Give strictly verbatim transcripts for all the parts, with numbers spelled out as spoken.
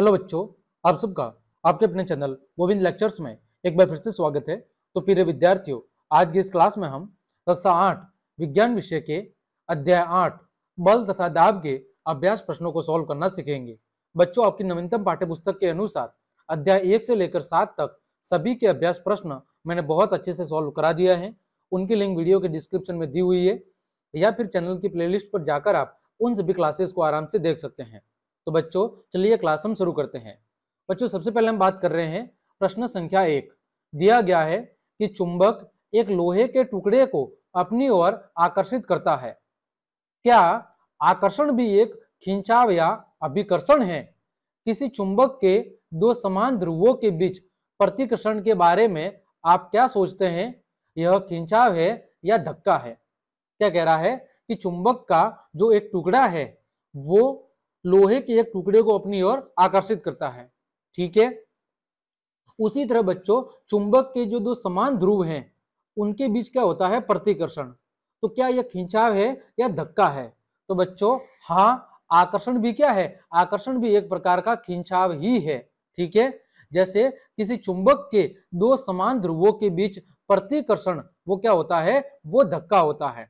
Hello बच्चों, आप सबका आपके अपने चैनल गोविंद लेक्चर्स में एक बार फिर से स्वागत है। तो प्रिय विद्यार्थियों, आज की इस क्लास में हम कक्षा आठ विज्ञान विषय के अध्याय आठ बल तथा दाब के अभ्यास प्रश्नों को सॉल्व करना सीखेंगे। बच्चों, आपकी नवीनतम पाठ्यपुस्तक के अनुसार अध्याय एक से लेकर सात तक सभी के अभ्यास प्रश्न मैंने बहुत अच्छे से सॉल्व करा दिया है। उनकी लिंक वीडियो के डिस्क्रिप्शन में दी हुई है, या फिर चैनल की प्लेलिस्ट पर जाकर आप उन सभी क्लासेस को आराम से देख सकते हैं। तो बच्चों, चलिए क्लास हम शुरू करते हैं। बच्चों, सबसे पहले हम बात कर रहे हैं प्रश्न संख्या एक। दिया गया है कि चुंबक एक लोहे के टुकड़े को अपनी ओर आकर्षित करता है। क्या आकर्षण भी एक खिंचाव या अभिकर्षण है? किसी चुंबक के दो समान ध्रुवों के बीच प्रतिकर्षण के बारे में आप क्या सोचते हैं? यह खिंचाव है या धक्का है? क्या कह रहा है कि चुंबक का जो एक टुकड़ा है वो लोहे के एक टुकड़े को अपनी ओर आकर्षित करता है, ठीक है। उसी तरह बच्चों, चुंबक के जो दो समान ध्रुव हैं उनके बीच क्या होता है? प्रतिकर्षण। तो क्या यह खिंचाव है या धक्का है? तो बच्चों, हाँ, आकर्षण भी क्या है? आकर्षण भी एक प्रकार का खिंचाव ही है, ठीक है। जैसे किसी चुंबक के दो समान ध्रुवों के बीच प्रतिकर्षण, वो क्या होता है? वो धक्का होता है।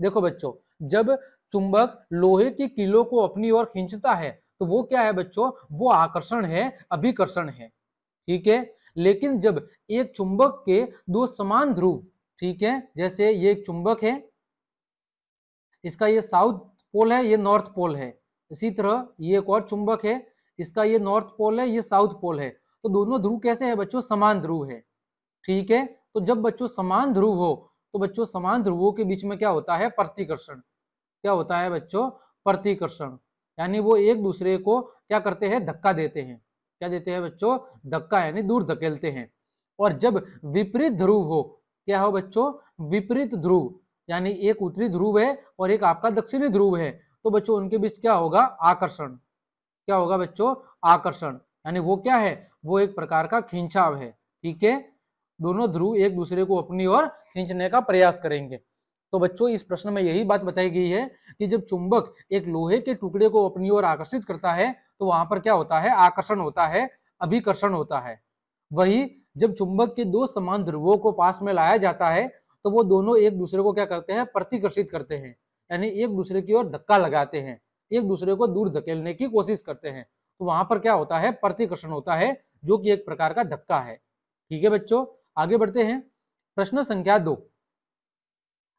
देखो बच्चों, जब चुंबक लोहे की कीलों को अपनी ओर खींचता है तो वो क्या है बच्चों? वो आकर्षण है, अभिकर्षण है, ठीक है। लेकिन जब एक चुंबक के दो समान ध्रुव, ठीक है, जैसे ये एक चुंबक है, इसका ये साउथ पोल है, ये नॉर्थ पोल है। इसी तरह ये एक और चुंबक है, इसका ये नॉर्थ पोल है, ये साउथ पोल है। तो दोनों ध्रुव कैसे है बच्चों? समान ध्रुव है, ठीक है। तो जब बच्चों समान ध्रुव हो तो बच्चों समान ध्रुवों के बीच में क्या होता है? प्रतिकर्षण। क्या होता है बच्चों? प्रतिकर्षण। यानी वो एक दूसरे को क्या करते हैं? धक्का देते हैं। क्या देते हैं बच्चों? धक्का, यानी दूर धकेलते हैं। और जब विपरीत ध्रुव हो, क्या हो बच्चों? विपरीत ध्रुव, यानी एक उत्तरी ध्रुव है और एक आपका दक्षिणी ध्रुव है, तो बच्चों उनके बीच क्या होगा? आकर्षण। क्या होगा बच्चों? आकर्षण। यानी वो क्या है? वो एक प्रकार का खिंचाव है, ठीक है। दोनों ध्रुव एक दूसरे को अपनी ओर खींचने का प्रयास करेंगे। तो बच्चों, इस प्रश्न में यही बात बताई गई है कि जब चुंबक एक लोहे के टुकड़े को अपनी ओर आकर्षित करता है तो वहां पर क्या होता है? आकर्षण होता है, अभिकर्षण होता है। वहीं जब चुंबक के दो समान ध्रुवों को पास में लाया जाता है तो वो दोनों एक दूसरे को क्या करते हैं? प्रतिकर्षित करते हैं, यानी एक दूसरे की ओर धक्का लगाते हैं, एक दूसरे को दूर धकेलने की कोशिश करते हैं। तो वहां पर क्या होता है? प्रतिकर्षण होता है, जो कि एक प्रकार का धक्का है, ठीक है। बच्चों, आगे बढ़ते हैं। प्रश्न संख्या दो।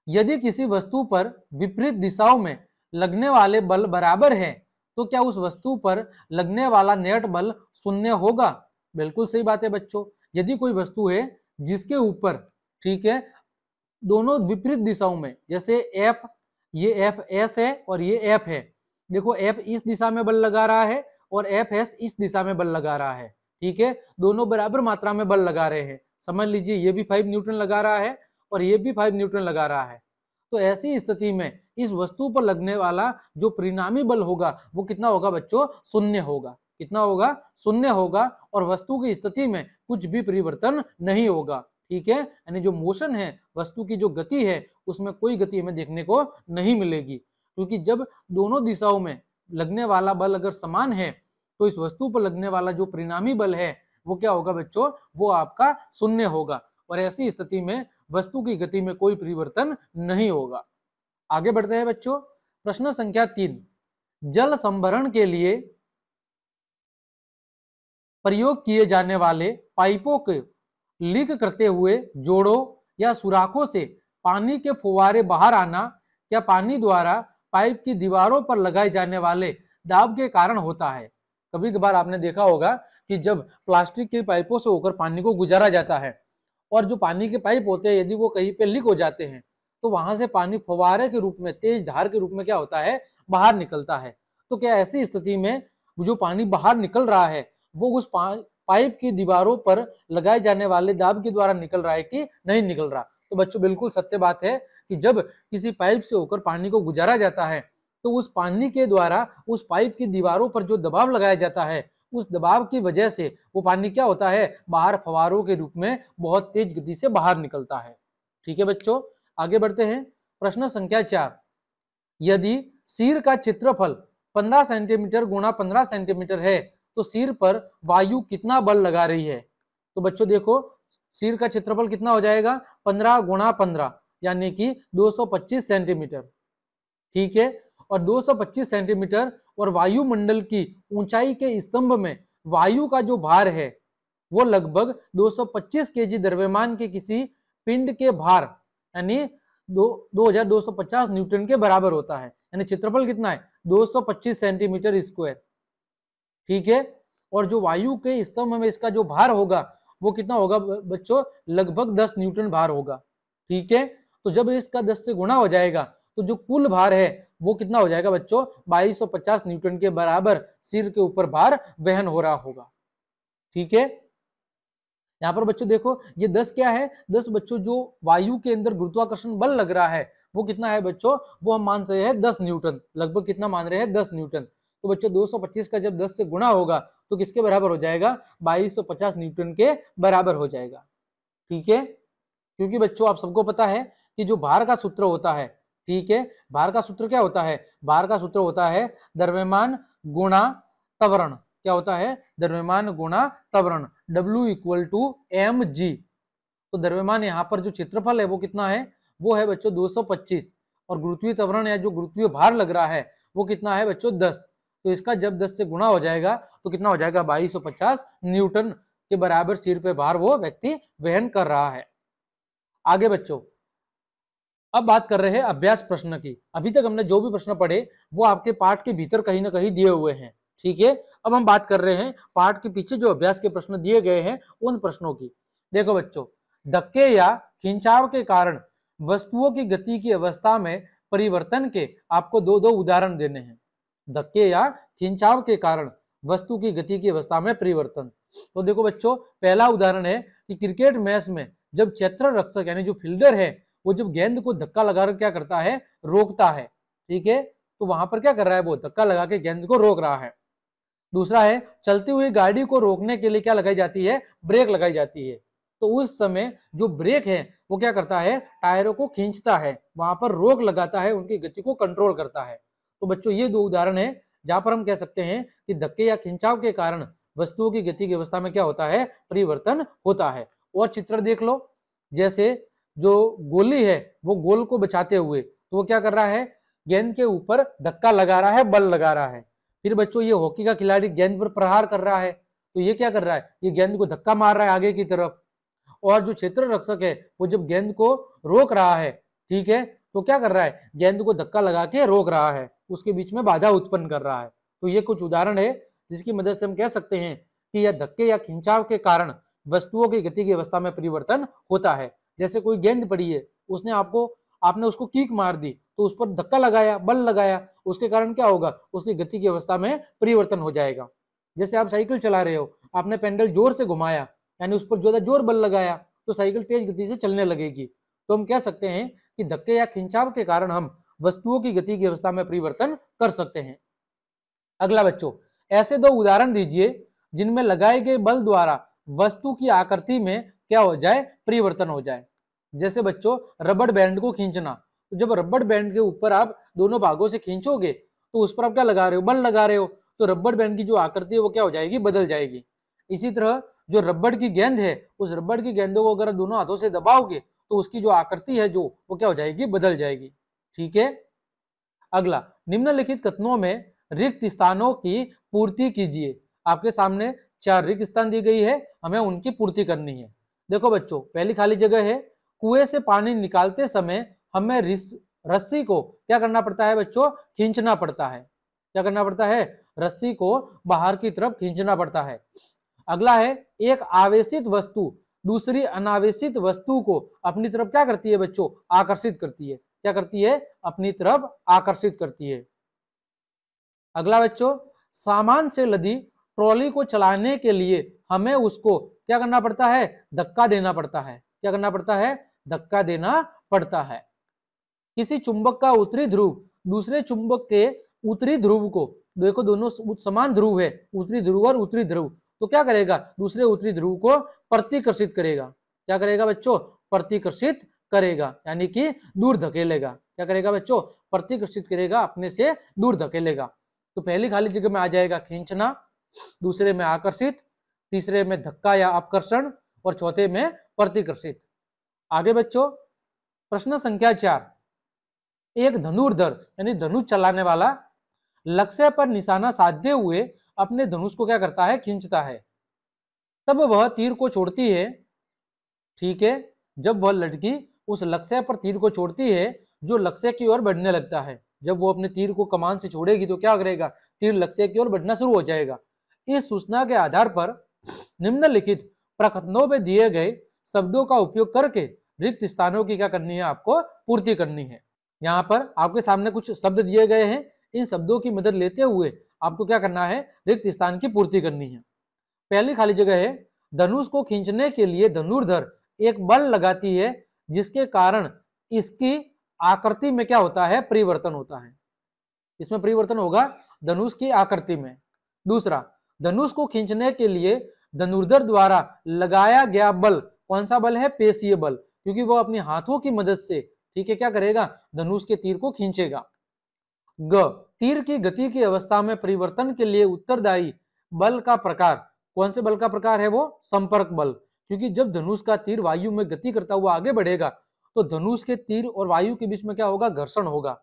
यदि किसी वस्तु पर विपरीत दिशाओं में लगने वाले बल बराबर है तो क्या उस वस्तु पर लगने वाला नेट बल शून्य होगा? बिल्कुल सही बात है बच्चों। यदि कोई वस्तु है जिसके ऊपर, ठीक है, दोनों विपरीत दिशाओं में, जैसे F, ये एफ एस है और ये F है। देखो, F इस दिशा में बल लगा रहा है और एफ एस इस दिशा में बल लगा रहा है, ठीक है। दोनों बराबर मात्रा में बल लगा रहे हैं। समझ लीजिए, ये भी फाइव न्यूटन लगा रहा है और ये भी फाइव न्यूटन लगा रहा है। तो ऐसी स्थिति में इस वस्तु पर लगने वाला जो परिणामी बल होगा वो कितना होगा बच्चों? शून्य होगा। कितना होगा? शून्य होगा। और वस्तु की स्थिति में कुछ भी परिवर्तन नहीं होगा, ठीक है। यानी जो मोशन है, वस्तु की जो गति है, उसमें कोई गति हमें देखने को नहीं मिलेगी, क्योंकि जब दोनों दिशाओं में लगने वाला बल अगर समान है तो इस वस्तु पर लगने वाला जो परिणामी बल है वो क्या होगा बच्चों? वो आपका शून्य होगा। और ऐसी स्थिति में वस्तु की गति में कोई परिवर्तन नहीं होगा। आगे बढ़ते हैं बच्चों। प्रश्न संख्या तीन। जल संभरण के लिए प्रयोग किए जाने वाले पाइपों के लीक करते हुए जोड़ों या सुराखों से पानी के फुवारे बाहर आना या पानी द्वारा पाइप की दीवारों पर लगाए जाने वाले दाब के कारण होता है। कभी कभार आपने देखा होगा कि जब प्लास्टिक के पाइपों से होकर पानी को गुजारा जाता है और जो पानी के पाइप होते हैं यदि वो कहीं पे लीक हो जाते हैं तो वहां से पानी फव्वारे के रूप में, तेज धार के रूप में क्या होता है? बाहर निकलता है। तो क्या ऐसी स्थिति में जो पानी बाहर निकल रहा है वो उस पाइप की दीवारों पर लगाए जाने वाले दाब के द्वारा निकल रहा है कि नहीं निकल रहा? तो बच्चों, बिल्कुल सत्य बात है कि जब किसी पाइप से होकर पानी को गुजारा जाता है तो उस पानी के द्वारा उस पाइप की दीवारों पर जो दबाव लगाया जाता है, उस दबाव की वजह से वो पानी क्या होता है? बाहर फव्वारों के रूप में बहुत तेज गति से बाहर निकलता है, ठीक है। बच्चों, आगे बढ़ते हैं। प्रश्न संख्या चार। यदि सिर का क्षेत्रफल पंद्रह सेंटीमीटर गुणा पंद्रह सेंटीमीटर है तो सिर पर वायु कितना बल लगा रही है। तो बच्चों देखो सिर का क्षेत्रफल कितना हो जाएगा, पंद्रह गुणा पंद्रह यानी कि दो सौ पच्चीस सेंटीमीटर, ठीक है। और दो सौ पच्चीस सेंटीमीटर और वायुमंडल की ऊंचाई के स्तंभ में वायु का जो भार है वो लगभग दो सौ पच्चीस केजी द्रव्यमान के किसी पिंड के भार यानी दो हज़ार दो सौ पचास न्यूटन के बराबर होता है। यानी क्षेत्रफल कितना है, दो सौ पच्चीस सेंटीमीटर स्क्वायर, ठीक है। और जो वायु के स्तंभ में इसका जो भार होगा वो कितना होगा बच्चों, लगभग दस न्यूटन भार होगा, ठीक है। तो जब इसका दस से गुणा हो जाएगा तो जो कुल भार है वो कितना हो जाएगा बच्चों, बाईस सौ पचास न्यूटन के बराबर सिर के ऊपर भार वहन हो रहा होगा, ठीक है। यहाँ पर बच्चों देखो ये दस क्या है, दस बच्चों जो वायु के अंदर गुरुत्वाकर्षण बल लग रहा है वो कितना है बच्चों, वो हम मान रहे हैं दस न्यूटन, लगभग कितना मान रहे हैं दस न्यूटन। तो बच्चों दो सौ पच्चीस का जब दस से गुणा होगा तो किसके बराबर हो जाएगा, बाईस सौ पचास न्यूटन के बराबर हो जाएगा, ठीक है। क्योंकि बच्चों आप सबको पता है कि जो भार का सूत्र होता है, ठीक है, भार का सूत्र क्या होता है, भार का सूत्र होता है द्रव्यमान गुणा त्वरण। क्या होता है, द्रव्यमान गुणा त्वरण, W equal to M G. तो द्रव्यमान यहाँ पर जो क्षेत्रफल है वो कितना है, वो है बच्चों दो सौ पच्चीस और गुरुत्वीय त्वरण या जो गुरुत्वीय भार लग रहा है वो कितना है बच्चों दस। तो इसका जब दस से गुणा हो जाएगा तो कितना हो जाएगा, बाईस सौ पचास न्यूटन के बराबर सिर पे भार वो व्यक्ति वहन कर रहा है। आगे बच्चों अब बात कर रहे हैं अभ्यास प्रश्न की। अभी तक हमने जो भी प्रश्न पढ़े वो आपके पाठ के भीतर कहीं ना कहीं दिए हुए हैं, ठीक है। अब हम बात कर रहे हैं पाठ के पीछे जो अभ्यास के प्रश्न दिए गए हैं उन प्रश्नों की। देखो बच्चों, धक्के या खिंचाव के कारण वस्तुओं की गति की अवस्था में परिवर्तन के आपको दो दो उदाहरण देने हैं। धक्के या खिंचाव के कारण वस्तु की गति की अवस्था में परिवर्तन। तो देखो बच्चों पहला उदाहरण है कि क्रिकेट मैच में जब क्षेत्र रक्षक यानी जो फील्डर है वो जब गेंद को धक्का लगाकर क्या करता है, रोकता है, ठीक है। तो वहां पर क्या कर रहा है, वो धक्का लगा के गेंद को रोक रहा है। दूसरा है चलती हुई गाड़ी को रोकने के लिए क्या लगाई जाती है, ब्रेक लगाई जाती है। तो उस समय जो ब्रेक है वो क्या करता है, टायरों को खींचता है, वहां पर रोक लगाता है, उनकी गति को कंट्रोल करता है। तो बच्चों ये दो उदाहरण है जहां पर हम कह सकते हैं कि धक्के या खिंचाव के कारण वस्तुओं की गति की अवस्था में क्या होता है, परिवर्तन होता है। और चित्र देख लो, जैसे जो गोली है वो गोल को बचाते हुए तो वो क्या कर रहा है, गेंद के ऊपर धक्का लगा रहा है, बल लगा रहा है। फिर बच्चों ये हॉकी का खिलाड़ी गेंद पर प्रहार कर रहा है तो ये क्या कर रहा है, ये गेंद को धक्का मार रहा है आगे की तरफ। और जो क्षेत्र रक्षक है वो जब गेंद को रोक रहा है, ठीक है, तो क्या कर रहा है, गेंद को धक्का लगा के रोक रहा है, उसके बीच में बाधा उत्पन्न कर रहा है। तो ये कुछ उदाहरण है जिसकी मदद से हम कह सकते हैं कि यह धक्के या खिंचाव के कारण वस्तुओं की गति की अवस्था में परिवर्तन होता है। जैसे कोई गेंद पड़ी है, उसने आपको आपने उसको कीक मार दी तो उस पर धक्का लगाया, बल लगाया, उसके कारण क्या होगा, उसकी गति की अवस्था में परिवर्तन हो जाएगा। जैसे आप साइकिल चला रहे हो, आपने पेंडल जोर से घुमाया यानी उस पर ज्यादा जोर बल लगाया तो साइकिल तेज गति से चलने लगेगी। तो हम कह सकते हैं कि धक्के या खिंचाव के कारण हम वस्तुओं की गति की अवस्था में परिवर्तन कर सकते हैं। अगला बच्चों, ऐसे दो उदाहरण दीजिए जिनमें लगाए गए बल द्वारा वस्तु की आकृति में क्या हो जाए, परिवर्तन हो जाए। जैसे बच्चों रबड़ बैंड को खींचना, तो जब रबड़ बैंड के ऊपर आप दोनों भागों से खींचोगे तो उस पर आप क्या लगा रहे हो, बल लगा रहे हो, तो रबड़ बैंड की जो आकृति है वो क्या हो जाएगी, बदल जाएगी। इसी तरह जो रबड़ की गेंद है, उस रबड़ की गेंदों को अगर दोनों हाथों से दबाओगे तो उसकी जो आकृति है जो वो क्या हो जाएगी, बदल जाएगी, ठीक है। अगला, निम्नलिखित कथनों में रिक्त स्थानों की पूर्ति कीजिए। आपके सामने चार रिक्त स्थान दी गई है, हमें उनकी पूर्ति करनी है। देखो बच्चों पहली खाली जगह है, कुएं से पानी निकालते समय हमें रस्सी को क्या करना पड़ता है बच्चों, खींचना पड़ता है। क्या करना पड़ता है, रस्सी को बाहर की तरफ खींचना पड़ता है। अगला है, एक आवेशित वस्तु दूसरी अनावेशित वस्तु को अपनी तरफ क्या करती है बच्चों, आकर्षित करती है। क्या करती है, अपनी तरफ आकर्षित करती है। अगला बच्चों, सामान से लदी ट्रॉली को चलाने के लिए हमें उसको क्या करना पड़ता है, धक्का देना पड़ता है। क्या करना पड़ता है, धक्का देना पड़ता है। किसी चुंबक का उत्तरी ध्रुव दूसरे चुंबक के उत्तरी ध्रुव को, देखो दोनों समान ध्रुव है, उत्तरी ध्रुव और उत्तरी ध्रुव, तो क्या करेगा, दूसरे उत्तरी ध्रुव को प्रतिकर्षित करेगा। क्या करेगा बच्चों, प्रतिकर्षित करेगा यानी कि दूर धकेलेगा। क्या करेगा बच्चों, प्रतिकर्षित करेगा, अपने से दूर धकेलेगा। तो पहली खाली जगह में आ जाएगा खींचना। दूसरे में आकर्षित, तीसरे में धक्का या अपकर्षण और चौथे में प्रतिकर्षित। आगे बच्चों प्रश्न संख्या चार, एक धनुर्धर यानी धनुष चलाने वाला लक्ष्य पर निशाना साधे हुए अपने धनुष को क्या करता है, खींचता है। तब वह तीर को छोड़ती है, ठीक है, जब वह लड़की उस लक्ष्य पर तीर को छोड़ती है जो लक्ष्य की ओर बढ़ने लगता है। जब वो अपने तीर को कमान से छोड़ेगी तो क्या करेगा, तीर लक्ष्य की ओर बढ़ना शुरू हो जाएगा। इस सूचना के आधार पर निम्नलिखित प्रकथनों में दिए गए शब्दों का उपयोग करके रिक्त स्थानों की क्या करनी है, आपको पूर्ति करनी है। यहाँ पर आपके सामने कुछ शब्द दिए गए हैं, इन शब्दों की मदद लेते हुए आपको क्या करना है, रिक्त स्थान की पूर्ति करनी है। पहली खाली जगह है, धनुष को खींचने के लिए धनुर्धर एक बल लगाती है जिसके कारण इसकी आकृति में क्या होता है, परिवर्तन होता है। इसमें परिवर्तन होगा धनुष की आकृति में। दूसरा, धनुष को खींचने के लिए धनुर्धर द्वारा लगाया गया बल, कौन सा बल है, पेशीय बल, क्योंकि वह अपने हाथों की मदद से, ठीक है, क्या करेगा, धनुष के तीर को खींचेगा। ग, तीर की गति की अवस्था में परिवर्तन के लिए उत्तरदायी बल का प्रकार, कौन से बल का प्रकार है वो, संपर्क बल, क्योंकि जब धनुष का तीर वायु में गति करता हुआ आगे बढ़ेगा तो धनुष के तीर और वायु के बीच में क्या होगा, घर्षण होगा,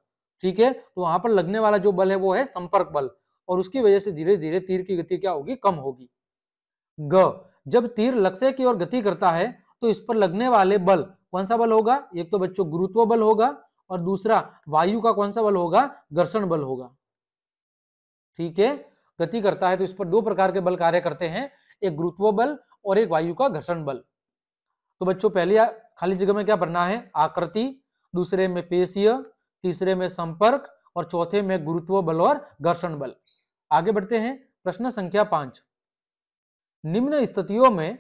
ठीक है, तो वहां पर लगने वाला जो बल है वो है संपर्क बल, और उसकी वजह से धीरे धीरे तीर की गति क्या होगी, कम होगी। ग, जब तीर लक्ष्य की ओर गति करता है तो इस पर लगने वाले बल, कौन सा बल होगा, एक तो बच्चों गुरुत्व बल होगा और दूसरा वायु का कौन सा बल होगा, घर्षण बल होगा, ठीक है। गति करता है तो इस पर दो प्रकार के बल कार्य करते हैं, एक गुरुत्व बल और एक वायु का घर्षण बल। तो बच्चों पहली खाली जगह में क्या भरना है, आकृति, दूसरे में पेशीय, तीसरे में संपर्क और चौथे में गुरुत्व बल और घर्षण बल। आगे बढ़ते हैं, प्रश्न संख्या पांच, निम्न स्थितियों में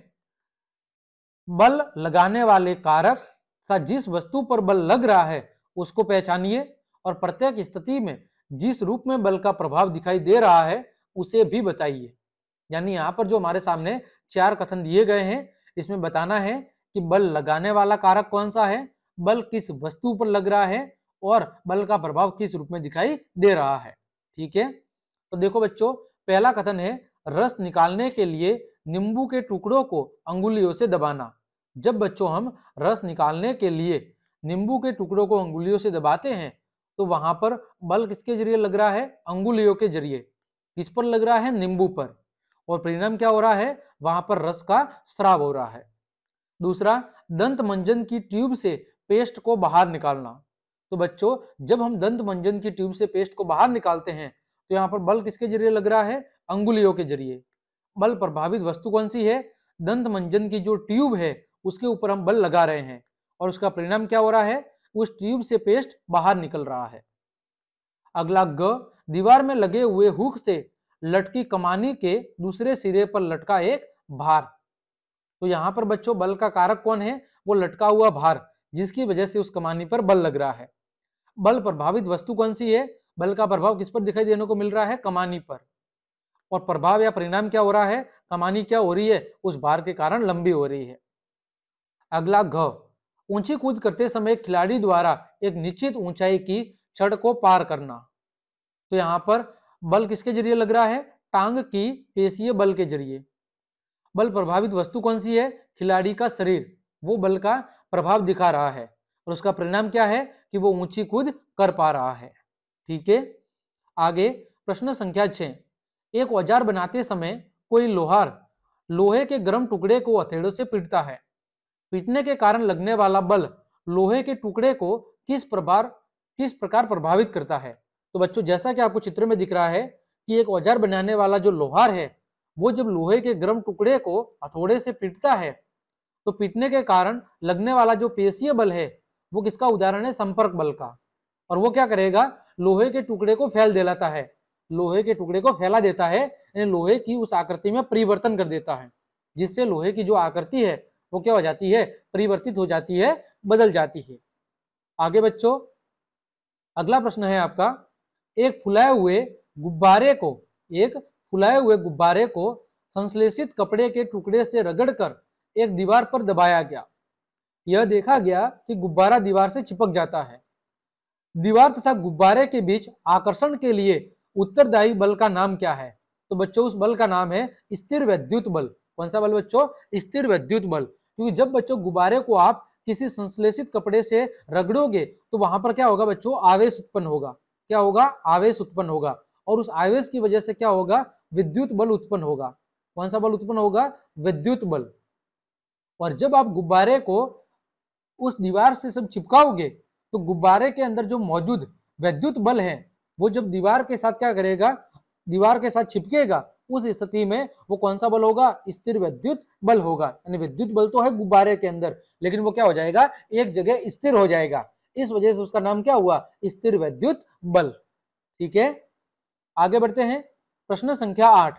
बल लगाने वाले कारक तथा जिस वस्तु पर बल लग रहा है उसको पहचानिए और प्रत्येक स्थिति में जिस रूप में बल का प्रभाव दिखाई दे रहा है उसे भी बताइए। यानी यहाँ पर जो हमारे सामने चार कथन दिए गए हैं इसमें बताना है कि बल लगाने वाला कारक कौन सा है, बल किस वस्तु पर लग रहा है और बल का प्रभाव किस रूप में दिखाई दे रहा है, ठीक है। तो देखो बच्चों पहला कथन है, रस निकालने के लिए नींबू के टुकड़ों को अंगुलियों से दबाना। जब बच्चों हम रस निकालने के लिए नींबू के टुकड़ों को अंगुलियों से दबाते हैं तो वहां पर बल किसके जरिए लग रहा है, अंगुलियों के जरिए। किस पर लग रहा है, नींबू पर, और परिणाम क्या हो रहा है, वहां पर रस का स्राव हो रहा है। दूसरा, दंत मंजन की ट्यूब से पेस्ट को बाहर निकालना। तो बच्चों जब हम दंत मंजन की ट्यूब से पेस्ट को बाहर निकालते हैं तो यहाँ पर बल किसके जरिए लग रहा है, अंगुलियों के जरिए। बल प्रभावित वस्तु कौन सी है, दंत मंजन की जो ट्यूब है उसके ऊपर हम बल लगा रहे हैं और उसका परिणाम क्या हो रहा है, उस ट्यूब से पेस्ट बाहर निकल रहा है। अगला, ग, दीवार में लगे हुए हुक से लटकी कमानी के दूसरे सिरे पर लटका एक भार। तो यहाँ पर बच्चों बल का कारक कौन है, वो लटका हुआ भार, जिसकी वजह से उस कमानी पर बल लग रहा है। बल प्रभावित वस्तु कौन सी है, बल का प्रभाव किस पर दिखाई देने को मिल रहा है, कमानी पर, और प्रभाव या परिणाम क्या हो रहा है, कमानी क्या हो रही है, उस भार के कारण लंबी हो रही है। अगला, घ, ऊंची कूद करते समय खिलाड़ी द्वारा एक निश्चित ऊंचाई की छड़ को पार करना। तो यहाँ पर बल किसके जरिए लग रहा है, टांग की पेशीय बल के जरिए। बल प्रभावित वस्तु कौन सी है, खिलाड़ी का शरीर, वो बल का प्रभाव दिखा रहा है और उसका परिणाम क्या है कि वो ऊंची कूद कर पा रहा है, ठीक है। आगे प्रश्न संख्या छः, एक औजार बनाते समय कोई लोहार लोहे के गर्म टुकड़े को हथेड़ों से पीटता है। पीटने के कारण लगने वाला बल लोहे के टुकड़े को किस प्रकार किस प्रकार प्रभावित करता है। तो बच्चों जैसा कि आपको चित्र में दिख रहा है कि एक औजार बनाने वाला जो लोहार है वो जब लोहे के गर्म टुकड़े को हथौड़े से पीटता है तो पीटने के कारण लगने वाला जो पेशीय बल है वो किसका उदाहरण है, संपर्क बल का, और वो क्या करेगा, लोहे के टुकड़े को फैल देता है, लोहे के टुकड़े को फैला देता है, यानी लोहे की उस आकृति में परिवर्तन कर देता है, जिससे लोहे की जो आकृति है वो क्या हो जाती है, परिवर्तित हो जाती है, बदल जाती है। आगे बच्चों अगला प्रश्न है आपका, एक फुलाए हुए गुब्बारे को एक फुलाए हुए गुब्बारे को संश्लेषित कपड़े के टुकड़े से रगड़कर एक दीवार पर दबाया गया। यह देखा गया कि गुब्बारा दीवार से चिपक जाता है। दीवार तथा गुब्बारे के बीच आकर्षण के लिए उत्तरदायी बल का नाम क्या है। तो बच्चों उस बल का नाम है स्थिर वैद्युत बल। कौन सा बल बच्चों? स्थिर वैद्युत बल। क्योंकि जब बच्चों गुब्बारे को आप किसी संश्लेषित कपड़े से रगड़ोगे तो वहां पर क्या होगा बच्चों? आवेश उत्पन्न होगा। क्या होगा? आवेश उत्पन्न होगा। और उस आवेश की वजह से क्या होगा? विद्युत बल उत्पन्न होगा। कौन सा बल उत्पन्न होगा? विद्युत बल। और जब आप गुब्बारे को उस दीवार से सब चिपकाओगे तो गुब्बारे के अंदर जो मौजूद वैद्युत बल है वो जब दीवार के साथ क्या करेगा? दीवार के साथ चिपकेगा। उस स्थिति में वो कौन सा बल होगा? स्थिर वैद्युत बल होगा। यानी विद्युत बल तो है गुब्बारे के अंदर, लेकिन वो क्या हो जाएगा? एक जगह स्थिर हो जाएगा। इस वजह से उसका नाम क्या हुआ? स्थिर वैद्युत बल। ठीक है, आगे बढ़ते हैं। प्रश्न संख्या आठ।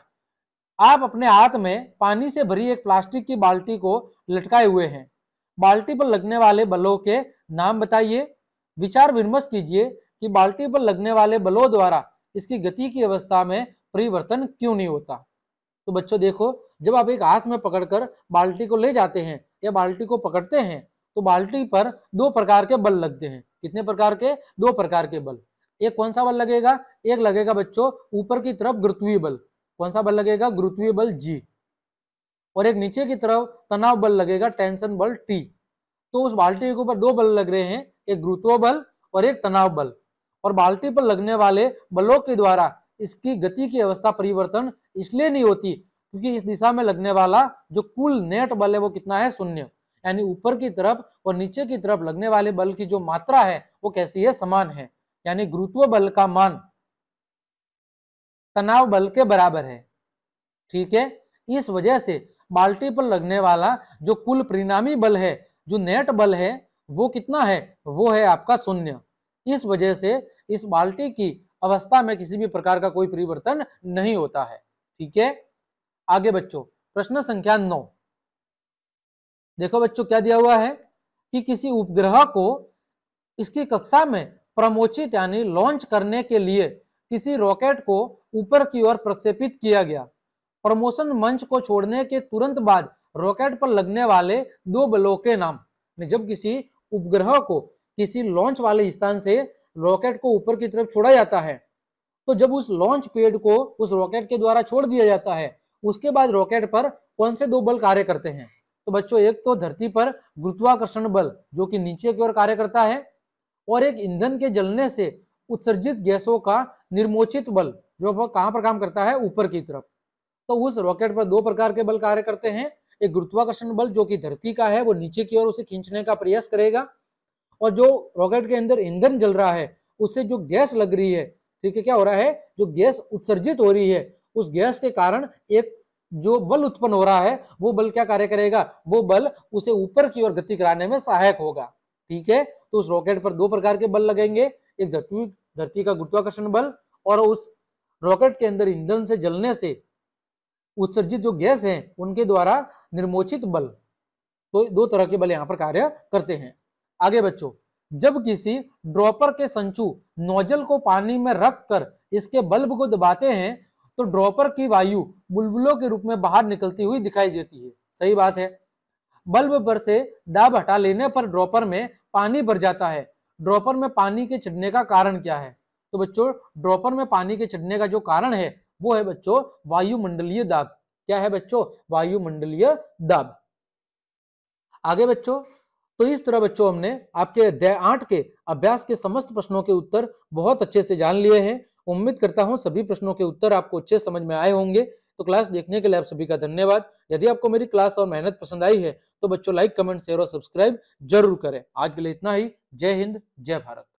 आप अपने हाथ में पानी से भरी एक प्लास्टिक की बाल्टी को लटकाए हुए हैं। बाल्टी पर लगने वाले बलों के नाम बताइए। विचार विमर्श कीजिए कि बाल्टी पर लगने वाले बलों द्वारा इसकी गति की अवस्था में परिवर्तन क्यों नहीं होता। तो बच्चों देखो, जब आप एक हाथ में पकड़कर बाल्टी को ले जाते हैं या बाल्टी को पकड़ते हैं तो बाल्टी पर दो प्रकार के बल लगते हैं। कितने प्रकार के? दो प्रकार के बल। एक कौन सा बल लगेगा? एक लगेगा बच्चों ऊपर की तरफ गुरुत्वीय बल। कौन सा बल लगेगा? गुरुत्वीय बल जी। और एक नीचे की तरफ तनाव बल लगेगा, टेंशन बल टी। तो उस बाल्टी के ऊपर दो बल लग रहे हैं, एक गुरुत्व बल और एक तनाव बल। और बाल्टी पर लगने वाले बलों के द्वारा इसकी गति की अवस्था परिवर्तन इसलिए नहीं होती क्योंकि इस दिशा में लगने वाला जो कुल नेट बल है वो कितना है? शून्य। यानी ऊपर की तरफ और नीचे की तरफ लगने वाले बल की जो मात्रा है वो कैसी है? समान है। यानी गुरुत्व बल का मान तनाव बल के बराबर है। ठीक है, इस वजह से बाल्टी पर लगने वाला जो कुल परिणामी बल है, जो नेट बल है, वो कितना है? वो है आपका शून्य। इस वजह से इस बाल्टी की अवस्था में किसी भी प्रकार का कोई परिवर्तन नहीं होता है। ठीक है, आगे बच्चों प्रश्न संख्या नौ। देखो बच्चों क्या दिया हुआ है कि किसी उपग्रह को इसकी कक्षा में प्रमोचित यानी लॉन्च करने के लिए किसी रॉकेट को ऊपर की ओर प्रक्षेपित किया गया। प्रमोशन मंच को छोड़ने के तुरंत बाद रॉकेट पर लगने वाले दो बलों के नाम। जब किसी उपग्रह को किसी लॉन्च वाले स्थान से रॉकेट को ऊपर की तरफ छोड़ा जाता है तो जब उस लॉन्च पैड को उस रॉकेट के द्वारा छोड़ दिया जाता है उसके बाद रॉकेट पर कौन से दो बल कार्य करते हैं? तो बच्चों एक तो धरती पर गुरुत्वाकर्षण बल जो कि नीचे की ओर कार्य करता है, और एक ईंधन के जलने से उत्सर्जित गैसों का निर्मोचित बल जो वह कहाँ पर काम करता है? ऊपर की तरफ। तो उस रॉकेट पर दो प्रकार के बल कार्य करते हैं। एक गुरुत्वाकर्षण बल जो कि धरती का है, वो नीचे की ओर उसे खींचने का प्रयास करेगा, और जो रॉकेट के अंदर ईंधन जल रहा है उससे जो गैस लग रही है, ठीक है, क्या हो रहा है? जो गैस उत्सर्जित हो रही है उस गैस के कारण एक जो बल उत्पन्न हो रहा है वो बल क्या कार्य करेगा? वो बल उसे ऊपर की ओर गति कराने में सहायक होगा। ठीक है, तो उस रॉकेट पर दो प्रकार के बल लगेंगे, एक धरती धरती का गुरुत्वाकर्षण बल और उस रॉकेट के अंदर ईंधन से जलने से उत्सर्जित जो गैस है उनके द्वारा निर्मोचित बल। तो दो तरह के बल यहाँ पर कार्य करते हैं। आगे बच्चों, जब किसी ड्रॉपर के संचू नोजल को पानी में रखकर इसके बल्ब को दबाते हैं तो ड्रॉपर की वायु बुलबुलों के रूप में बाहर निकलती हुई दिखाई देती है। सही बात है, बल्ब पर से दाब हटा लेने पर ड्रॉपर में पानी भर जाता है। ड्रॉपर में पानी के चढ़ने का कारण क्या है? तो बच्चों ड्रॉपर में पानी के चढ़ने का जो कारण है वो है बच्चों वायुमंडलीय दाब। क्या है बच्चों? वायुमंडलीय दाब। आगे बच्चों, तो इस तरह बच्चों हमने आपके अध्याय आठ के अभ्यास के समस्त प्रश्नों के उत्तर बहुत अच्छे से जान लिए हैं। उम्मीद करता हूं सभी प्रश्नों के उत्तर आपको अच्छे समझ में आए होंगे। तो क्लास देखने के लिए आप सभी का धन्यवाद। यदि आपको मेरी क्लास और मेहनत पसंद आई है तो बच्चों लाइक, कमेंट, शेयर और सब्सक्राइब जरूर करें। आज के लिए इतना ही। जय हिंद, जय भारत।